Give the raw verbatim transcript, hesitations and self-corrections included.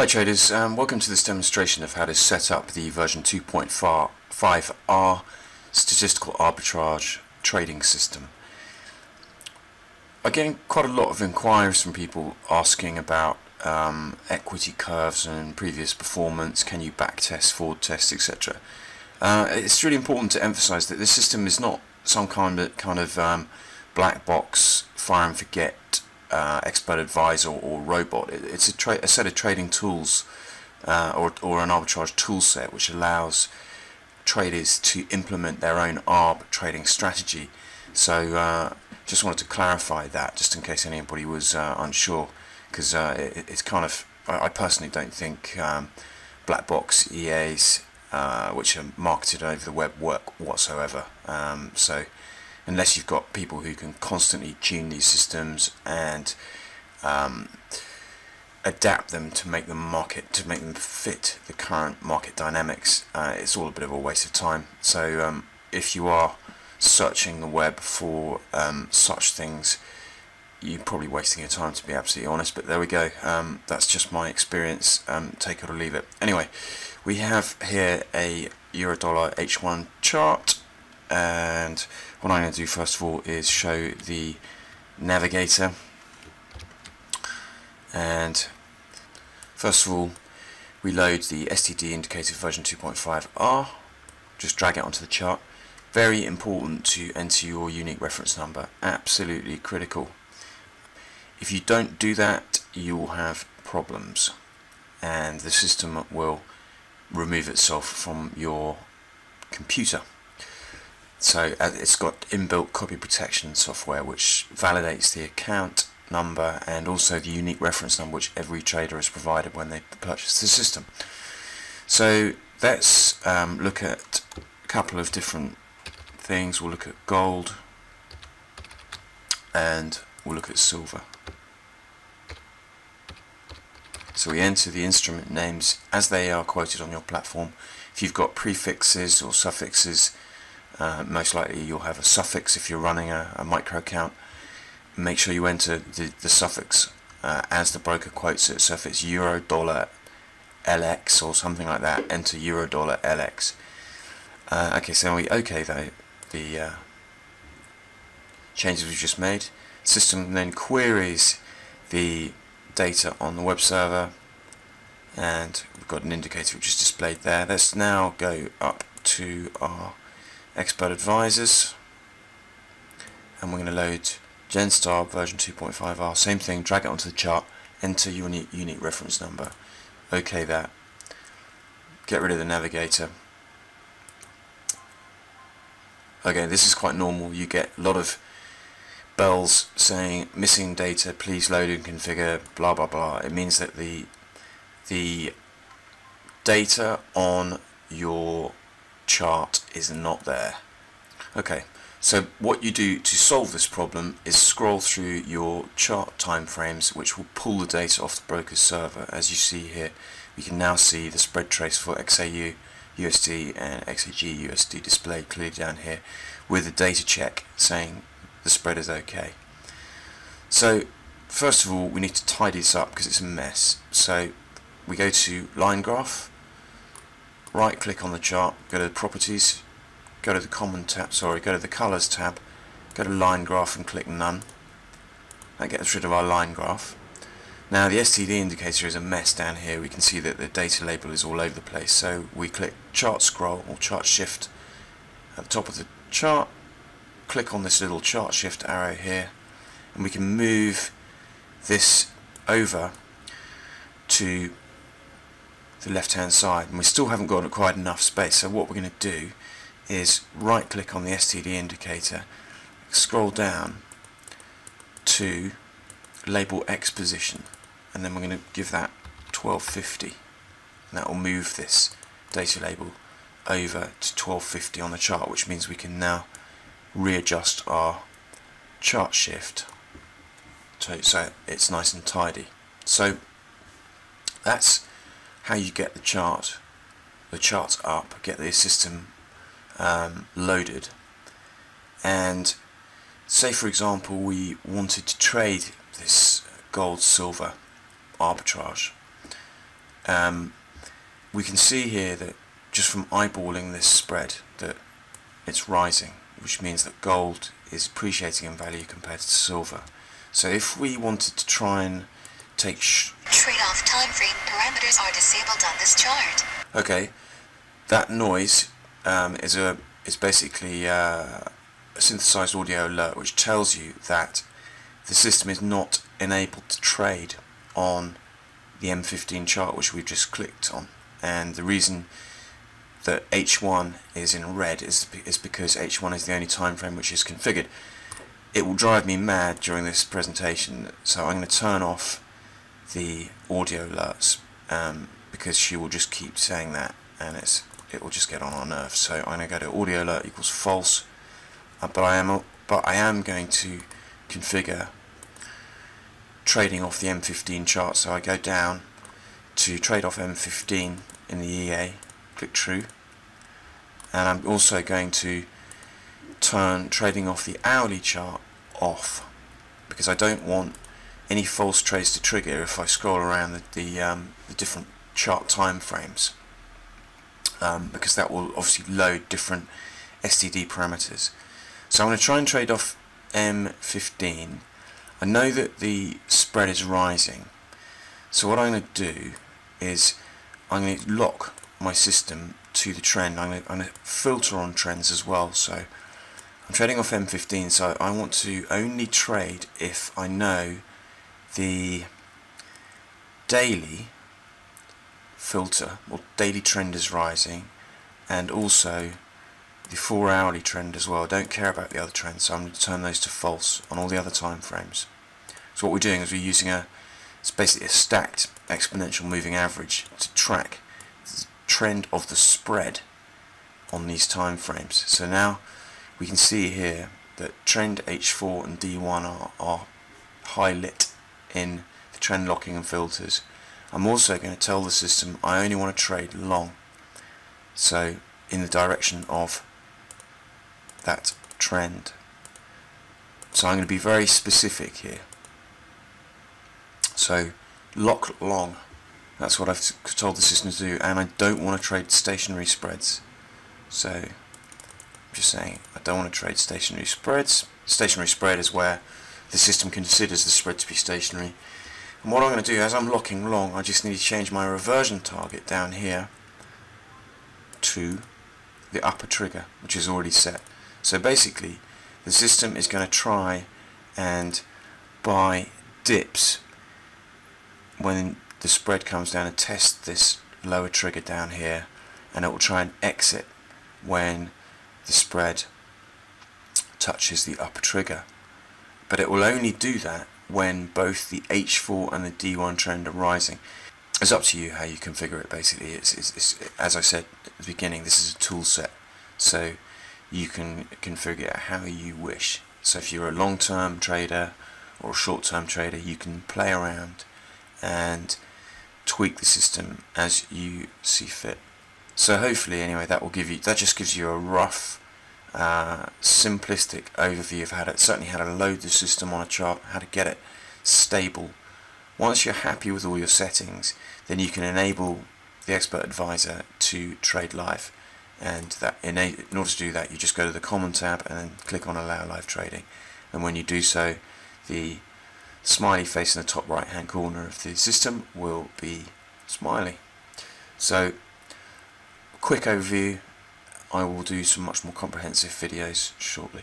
Hi traders, um, welcome to this demonstration of how to set up the version two point five R statistical arbitrage trading system. I'm getting quite a lot of inquiries from people asking about um, equity curves and previous performance, can you back test, forward test, et cetera. Uh, it's really important to emphasize that this system is not some kind of, kind of um, black box, fire and forget Uh, expert advisor or robot. It, it's a, tra a set of trading tools uh, or, or an arbitrage tool set which allows traders to implement their own arb trading strategy. So uh, just wanted to clarify that just in case anybody was uh, unsure, because uh, it, it's kind of, I, I personally don't think um, black box E As uh, which are marketed over the web work whatsoever. Um, so unless you've got people who can constantly tune these systems and um, adapt them to make them market to make them fit the current market dynamics, uh, it's all a bit of a waste of time. So um, if you are searching the web for um, such things, you're probably wasting your time, to be absolutely honest. But there we go. Um, that's just my experience. Um, take it or leave it. Anyway, we have here a euro dollar H one chart. And what I'm going to do first of all is show the navigator, and first of all we load the S T D Indicator version two point five R, just drag it onto the chart. Very important to enter your unique reference number, absolutely critical. If you don't do that, you will have problems and the system will remove itself from your computer. So uh, it's got inbuilt copy protection software which validates the account number and also the unique reference number which every trader is provided when they purchase the system. So let's um, look at a couple of different things. We'll look at gold and we'll look at silver. So we enter the instrument names as they are quoted on your platform. If you've got prefixes or suffixes, Uh, most likely you'll have a suffix if you're running a, a micro account. Make sure you enter the, the suffix uh, as the broker quotes it. So if it's euro dollar L X or something like that, enter euro dollar L X. Uh, okay, so we okay though the uh, changes we've just made. System then queries the data on the web server, and we've got an indicator which is displayed there. Let's now go up to our expert advisors and we're going to load GenStar version two point five R, same thing, drag it onto the chart, enter your unique, unique reference number, okay that, get rid of the navigator. Okay, this is quite normal, you get a lot of bells saying missing data, please load and configure, blah blah blah. It means that the the data on your chart is not there. Okay, so what you do to solve this problem is scroll through your chart timeframes, which will pull the data off the broker's server. As you see here, we can now see the spread trace for X A U U S D and X A G U S D displayed clearly down here with a data check saying the spread is okay. So first of all we need to tidy this up because it's a mess. So we go to line graph, right click on the chart, go to the properties, go to the common tab, sorry, go to the colors tab, go to line graph and click none. That gets rid of our line graph. Now the S T D indicator is a mess down here, we can see that the data label is all over the place, so we click chart scroll or chart shift at the top of the chart, click on this little chart shift arrow here, and we can move this over to the left hand side, and we still haven't got quite enough space. So what we're going to do is right click on the S T D indicator, scroll down to label X position, and then we're going to give that twelve fifty, and that will move this data label over to twelve fifty on the chart, which means we can now readjust our chart shift so it's nice and tidy. So that's how you get the chart, the charts up, get the system um, loaded. And say for example we wanted to trade this gold silver arbitrage, um, we can see here that just from eyeballing this spread that it's rising, which means that gold is appreciating in value compared to silver. So if we wanted to try and take sh trade-off time frame parameters are disabled on this chart. Okay, that noise um, is a is basically uh, a synthesized audio alert, which tells you that the system is not enabled to trade on the M fifteen chart, which we've just clicked on. And the reason that H one is in red is is because H one is the only time frame which is configured. It will drive me mad during this presentation, so I'm going to turn off the audio alerts um, because she will just keep saying that, and it's it will just get on our nerves. So I'm going to go to audio alert equals false, uh, but I am but I am going to configure trading off the M fifteen chart. So I go down to trade off M fifteen in the E A, click true, and I'm also going to turn trading off the hourly chart off, because I don't want any false trades to trigger if I scroll around the, the, um, the different chart time frames, um, because that will obviously load different S T D parameters. So I'm going to try and trade off M fifteen. I know that the spread is rising, so what I'm going to do is I'm going to lock my system to the trend. I'm going to, I'm going to filter on trends as well. So I'm trading off M fifteen, so I want to only trade if I know the daily filter or daily trend is rising, and also the four hourly trend as well. I don't care about the other trends, so I'm going to turn those to false on all the other time frames. So what we're doing is we're using a it's basically a stacked exponential moving average to track the trend of the spread on these time frames. So now we can see here that trend H four and D one are, are high lit in the trend locking and filters. I'm also going to tell the system I only want to trade long, so in the direction of that trend. So I'm going to be very specific here. So lock long, that's what I've told the system to do, and I don't want to trade stationary spreads. So just saying I don't want to trade stationary spreads. Stationary spread is where the system considers the spread to be stationary. And what I'm going to do, as I'm locking long, I just need to change my reversion target down here to the upper trigger, which is already set. So basically the system is going to try and buy dips when the spread comes down and test this lower trigger down here, and it will try and exit when the spread touches the upper trigger. But it will only do that when both the H four and the D one trend are rising. It's up to you how you configure it. Basically, it's, it's, it's as I said at the beginning, this is a tool set, so you can configure it how you wish. So if you're a long-term trader or a short-term trader, you can play around and tweak the system as you see fit. So hopefully, anyway, that will give you that just gives you a rough, uh, simplistic overview of how to certainly how to load the system on a chart, how to get it stable. Once you're happy with all your settings, then you can enable the Expert Advisor to trade live, and that in order to do that, you just go to the Common tab and then click on Allow Live Trading. And when you do so, the smiley face in the top right hand corner of the system will be smiley. So quick overview. I will do some much more comprehensive videos shortly.